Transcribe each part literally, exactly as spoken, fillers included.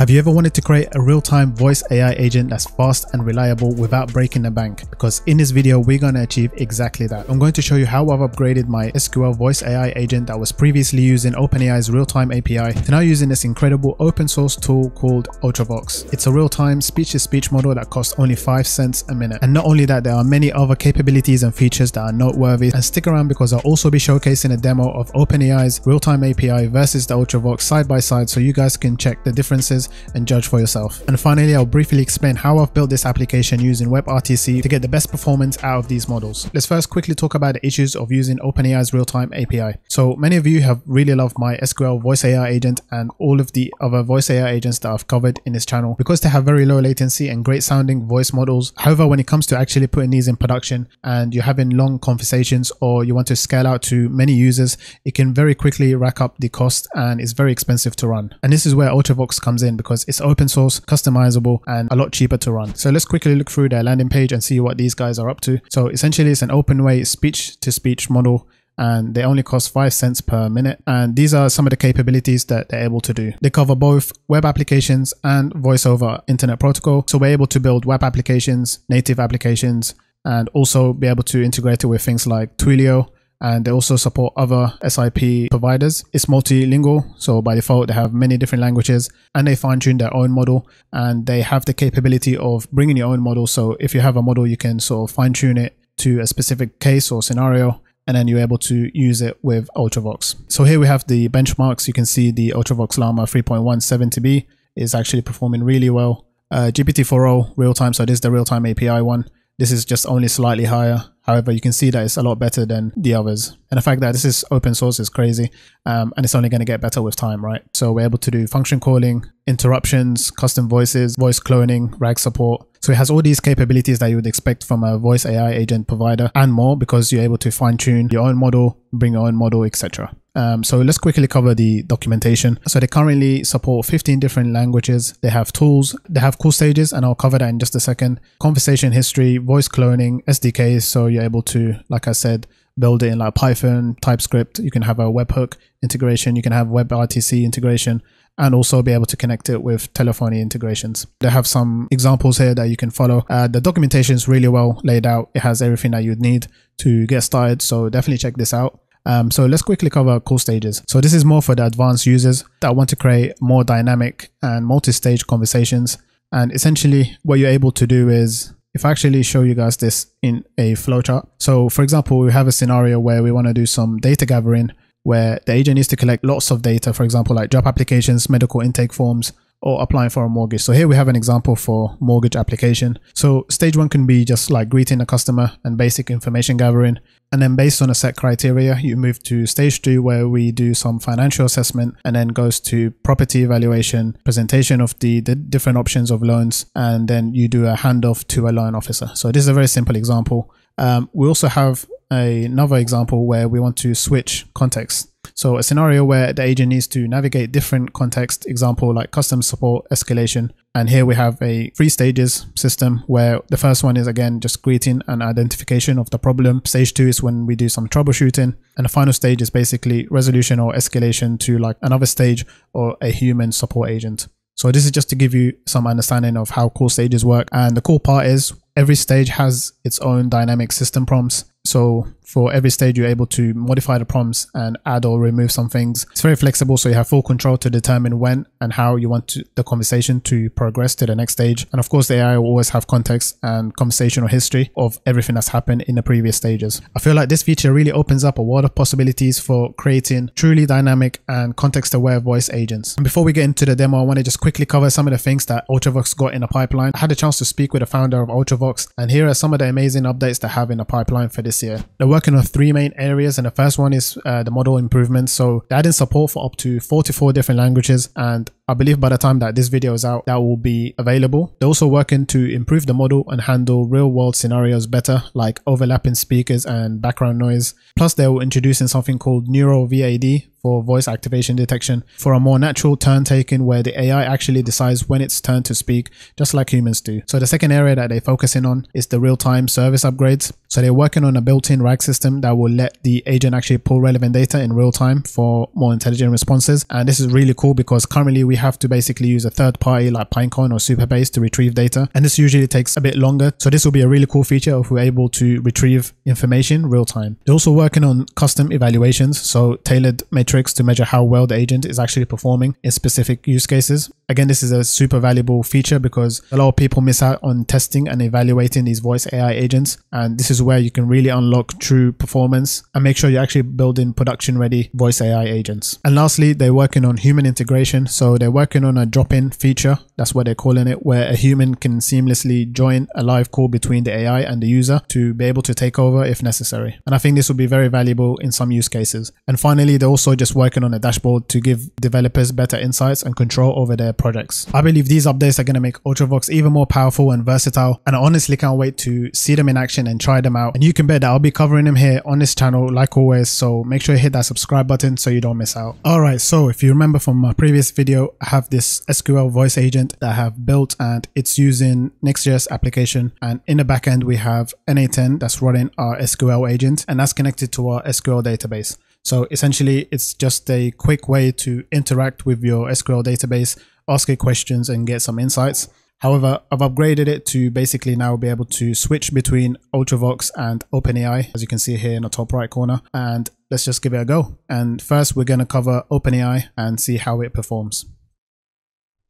Have you ever wanted to create a real-time voice A I agent that's fast and reliable without breaking the bank? Because in this video, we're going to achieve exactly that. I'm going to show you how I've upgraded my S Q L voice A I agent that was previously using OpenAI's real-time A P I to now using this incredible open source tool called Ultravox. It's a real-time speech-to-speech model that costs only five cents a minute. And not only that, there are many other capabilities and features that are noteworthy. And stick around because I'll also be showcasing a demo of OpenAI's real-time A P I versus the Ultravox side by side so you guys can check the differences and judge for yourself. And finally, I'll briefly explain how I've built this application using WebRTC to get the best performance out of these models. Let's first quickly talk about the issues of using OpenAI's real-time A P I. So many of you have really loved my S Q L voice A I agent and all of the other voice A I agents that I've covered in this channel because they have very low latency and great sounding voice models. However, when it comes to actually putting these in production and you're having long conversations or you want to scale out to many users, it can very quickly rack up the cost and it's very expensive to run. And this is where Ultravox comes in, because it's open source, customizable, and a lot cheaper to run. So let's quickly look through their landing page and see what these guys are up to. So essentially it's an open-way speech-to-speech model, and they only cost five cents per minute. And these are some of the capabilities that they're able to do. They cover both web applications and voice over internet protocol. So we're able to build web applications, native applications, and also be able to integrate it with things like Twilio, and they also support other S I P providers. It's multilingual, so by default they have many different languages, and they fine-tune their own model, and they have the capability of bringing your own model. So if you have a model, you can sort of fine-tune it to a specific case or scenario, and then you're able to use it with Ultravox. So here we have the benchmarks. You can see the Ultravox Llama three point one seven T B is actually performing really well. Uh, G P T four o real-time, so this is the real-time A P I one. This is just only slightly higher. However, you can see that it's a lot better than the others. And the fact that this is open source is crazy. Um, and it's only going to get better with time, right? So we're able to do function calling, interruptions, custom voices, voice cloning, R A G support. So it has all these capabilities that you would expect from a voice A I agent provider and more, because you're able to fine tune your own model, bring your own model, et cetera. Um, so let's quickly cover the documentation. So they currently support fifteen different languages. They have tools, they have call stages, and I'll cover that in just a second. Conversation history, voice cloning, S D Ks. So you're able to, like I said, build it in like Python, TypeScript. You can have a webhook integration. You can have WebRTC integration, and also be able to connect it with telephony integrations. They have some examples here that you can follow. Uh, the documentation is really well laid out. It has everything that you'd need to get started. So definitely check this out. Um, so let's quickly cover call stages. So this is more for the advanced users that want to create more dynamic and multi-stage conversations. And essentially what you're able to do is, if I actually show you guys this in a flowchart. So for example, we have a scenario where we want to do some data gathering, where the agent needs to collect lots of data, for example, like job applications, medical intake forms, or applying for a mortgage. So here we have an example for mortgage application. So stage one can be just like greeting a customer and basic information gathering. And then based on a set criteria, you move to stage two, where we do some financial assessment, and then goes to property evaluation, presentation of the, the different options of loans, and then you do a handoff to a loan officer. So this is a very simple example. Um, we also have another example where we want to switch context. So a scenario where the agent needs to navigate different context, example like customer support, escalation. And here we have a three stages system, where the first one is again just greeting and identification of the problem. Stage two is when we do some troubleshooting, and the final stage is basically resolution or escalation to like another stage or a human support agent. So this is just to give you some understanding of how call stages work. And the cool part is every stage has its own dynamic system prompts. So for every stage, you're able to modify the prompts and add or remove some things. It's very flexible, so you have full control to determine when and how you want to, the conversation to progress to the next stage. And of course, the A I will always have context and conversational history of everything that's happened in the previous stages. I feel like this feature really opens up a world of possibilities for creating truly dynamic and context-aware voice agents. And before we get into the demo, I want to just quickly cover some of the things that Ultravox got in the pipeline. I had a chance to speak with the founder of Ultravox, and here are some of the amazing updates they have in the pipeline for this year. They're working on three main areas, and the first one is uh, the model improvements. So they're adding support for up to forty-four different languages, and I believe by the time that this video is out, that will be available. They're also working to improve the model and handle real-world scenarios better, like overlapping speakers and background noise. Plus, they were introducing something called neural V A D for voice activation detection for a more natural turn taking where the A I actually decides when it's turn to speak, just like humans do. So the second area that they're focusing on is the real-time service upgrades. So they're working on a built-in RAG system that will let the agent actually pull relevant data in real time for more intelligent responses. And this is really cool because currently we have to basically use a third party like Pinecone or Superbase to retrieve data. And this usually takes a bit longer. So this will be a really cool feature if we're able to retrieve information real time. They're also working on custom evaluations. So tailored metrics to measure how well the agent is actually performing in specific use cases. Again, this is a super valuable feature because a lot of people miss out on testing and evaluating these voice A I agents. And this is where you can really unlock true performance and make sure you're actually building production ready voice A I agents. And lastly, they're working on human integration. So they're working on a drop-in feature. That's what they're calling it, where a human can seamlessly join a live call between the A I and the user to be able to take over if necessary. And I think this will be very valuable in some use cases. And finally, they're also just working on a dashboard to give developers better insights and control over their projects. I believe these updates are going to make Ultravox even more powerful and versatile, and I honestly can't wait to see them in action and try them out. And you can bet that I'll be covering them here on this channel like always, so make sure you hit that subscribe button so you don't miss out. Alright, so if you remember from my previous video, I have this S Q L voice agent that I have built, and it's using Next.js application, and in the backend we have n eight n that's running our S Q L agent, and that's connected to our S Q L database. So essentially it's just a quick way to interact with your S Q L database, ask it questions and get some insights. However, I've upgraded it to basically now be able to switch between Ultravox and OpenAI, as you can see here in the top right corner. And let's just give it a go. And first we're going to cover OpenAI and see how it performs.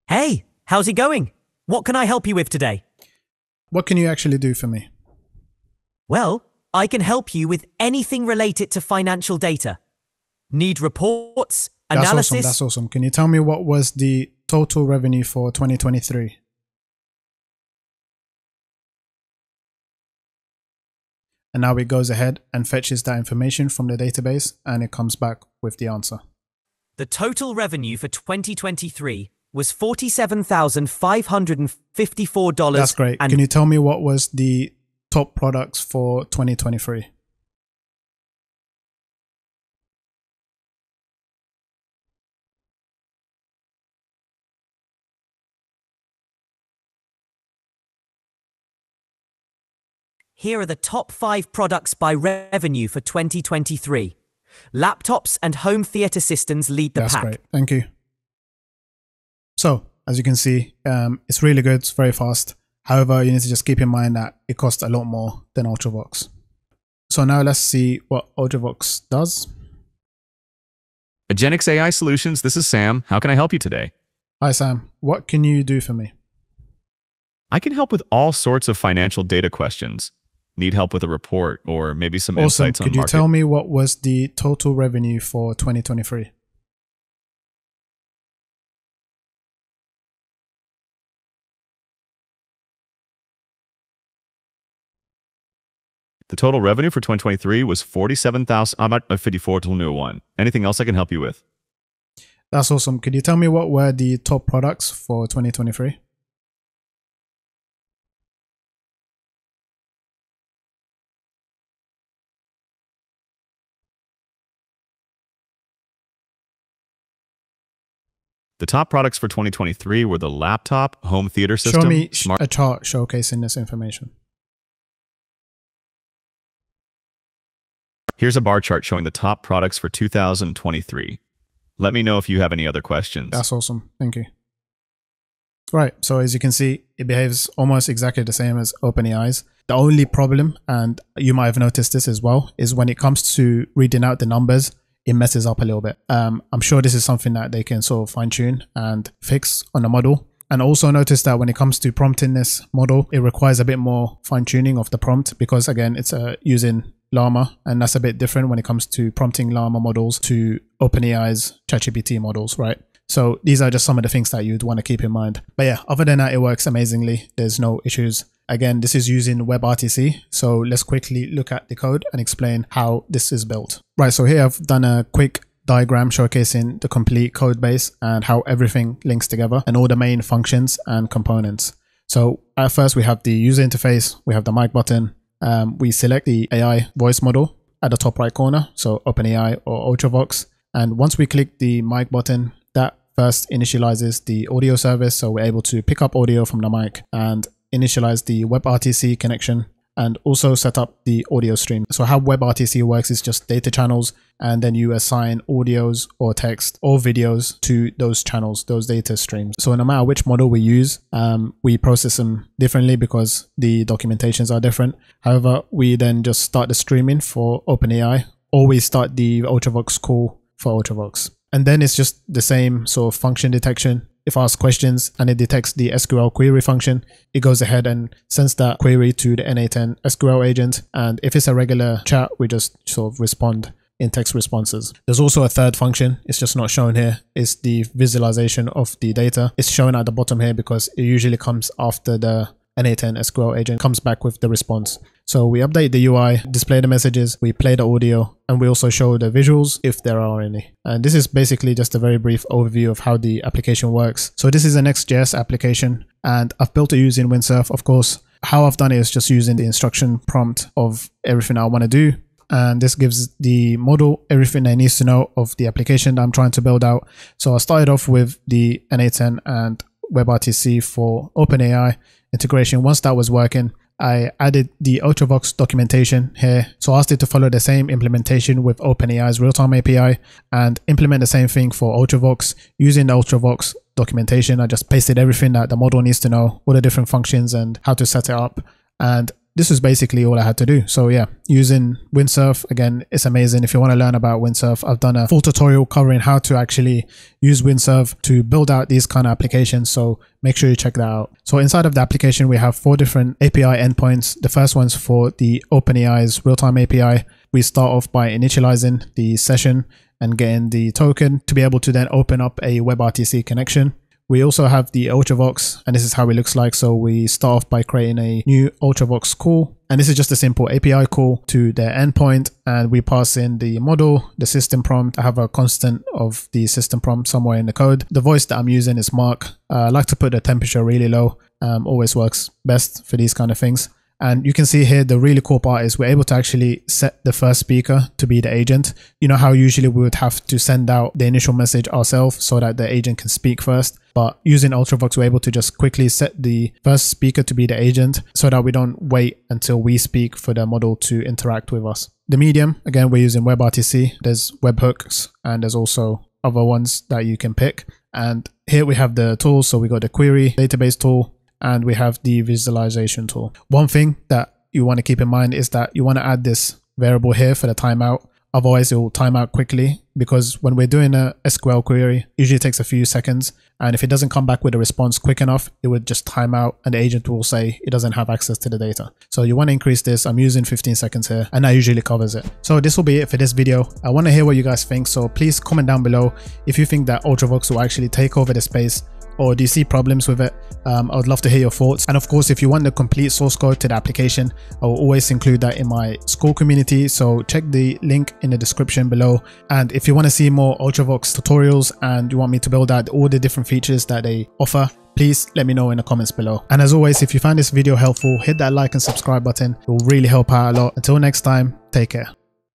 Hey, how's it going? What can I help you with today? What can you actually do for me? Well, I can help you with anything related to financial data. Need reports, that's analysis. Awesome, that's awesome. Can you tell me what was the total revenue for twenty twenty-three? And now it goes ahead and fetches that information from the database, and it comes back with the answer. The total revenue for twenty twenty-three was forty-seven thousand five hundred fifty-four dollars. That's great. Can you tell me what was the top products for twenty twenty-three? Here are the top five products by revenue for twenty twenty-three. Laptops and home theater systems lead the That's pack. That's great. Thank you. So, as you can see, um, it's really good. It's very fast. However, you need to just keep in mind that it costs a lot more than Ultravox. So now let's see what Ultravox does. Agenix A I Solutions, this is Sam. How can I help you today? Hi, Sam. What can you do for me? I can help with all sorts of financial data questions. Need help with a report or maybe some awesome. insights on market. Could you tell me what was the total revenue for twenty twenty-three? The total revenue for twenty twenty-three was forty-seven thousand five hundred fifty-four dollars. Anything else I can help you with? That's awesome. Could you tell me what were the top products for twenty twenty-three? The top products for twenty twenty-three were the laptop, home theater system. Show me smart a chart showcasing this information. Here's a bar chart showing the top products for two thousand twenty-three. Let me know if you have any other questions. That's awesome. Thank you. Right. So as you can see, it behaves almost exactly the same as OpenAI's. The only problem, and you might have noticed this as well, is when it comes to reading out the numbers, it messes up a little bit. Um, I'm sure this is something that they can sort of fine tune and fix on the model. And also notice that when it comes to prompting this model, it requires a bit more fine tuning of the prompt because again, it's uh, using Llama, and that's a bit different when it comes to prompting Llama models to OpenAI's ChatGPT models, right? So these are just some of the things that you'd want to keep in mind. But yeah, other than that, it works amazingly. There's no issues. Again, this is using WebRTC. So let's quickly look at the code and explain how this is built. Right, so here I've done a quick diagram showcasing the complete code base and how everything links together and all the main functions and components. So at first we have the user interface, we have the mic button, um, we select the A I voice model at the top right corner, so OpenAI or Ultravox, And once we click the mic button, that first initializes the audio service. So we're able to pick up audio from the mic and initialize the WebRTC connection and also set up the audio stream. So how WebRTC works is just data channels, and then you assign audios or text or videos to those channels, those data streams. So no matter which model we use, um, we process them differently because the documentations are different. However, we then just start the streaming for OpenAI, or we start the Ultravox call for Ultravox. And then it's just the same sort of function detection. If asked questions and it detects the S Q L query function, it goes ahead and sends that query to the n eight n S Q L agent. And if it's a regular chat, we just sort of respond in text responses. There's also a third function. It's just not shown here. It's the visualization of the data. It's shown at the bottom here because it usually comes after the n eight n S Q L agent comes back with the response. So we update the U I, display the messages, we play the audio, and we also show the visuals if there are any. And this is basically just a very brief overview of how the application works. So this is a Next.js application, and I've built it using Windsurf, of course. How I've done it is just using the instruction prompt of everything I want to do. And this gives the model everything it needs to know of the application that I'm trying to build out. So I started off with the n eight n and WebRTC for OpenAI integration. Once that was working, I added the Ultravox documentation here. So I asked it to follow the same implementation with OpenAI's real-time A P I and implement the same thing for Ultravox using the Ultravox documentation. I just pasted everything that the model needs to know, all the different functions and how to set it up. And this is basically all I had to do. So yeah, using Windsurf, again, it's amazing. If you want to learn about Windsurf, I've done a full tutorial covering how to actually use Windsurf to build out these kind of applications. So make sure you check that out. So inside of the application, we have four different A P I endpoints. The first one's for the OpenAI's real-time A P I. We start off by initializing the session and getting the token to be able to then open up a WebRTC connection. We also have the Ultravox, and this is how it looks like. So we start off by creating a new Ultravox call, and this is just a simple A P I call to their endpoint, and we pass in the model, the system prompt. I have a constant of the system prompt somewhere in the code. The voice that I'm using is Mark. Uh, I like to put the temperature really low, um, always works best for these kind of things. And you can see here, the really cool part is we're able to actually set the first speaker to be the agent. You know how usually we would have to send out the initial message ourselves so that the agent can speak first. But using Ultravox, we're able to just quickly set the first speaker to be the agent so that we don't wait until we speak for the model to interact with us. The medium, again, we're using WebRTC. There's webhooks, and there's also other ones that you can pick. And here we have the tools. So we got the query database tool, and we have the visualization tool. One thing that you want to keep in mind is that you want to add this variable here for the timeout. Otherwise, it will time out quickly, because when we're doing a S Q L query, it usually takes a few seconds. And if it doesn't come back with a response quick enough, it would just time out and the agent will say it doesn't have access to the data. So you want to increase this. I'm using fifteen seconds here, and that usually covers it. So this will be it for this video. I want to hear what you guys think. So please comment down below if you think that Ultravox will actually take over the space, or do you see problems with it? Um, I would love to hear your thoughts. And of course, if you want the complete source code to the application, I will always include that in my school community. So check the link in the description below. And if you want to see more Ultravox tutorials and you want me to build out all the different features that they offer, please let me know in the comments below. And as always, if you found this video helpful, hit that like and subscribe button. It will really help out a lot. Until next time, take care.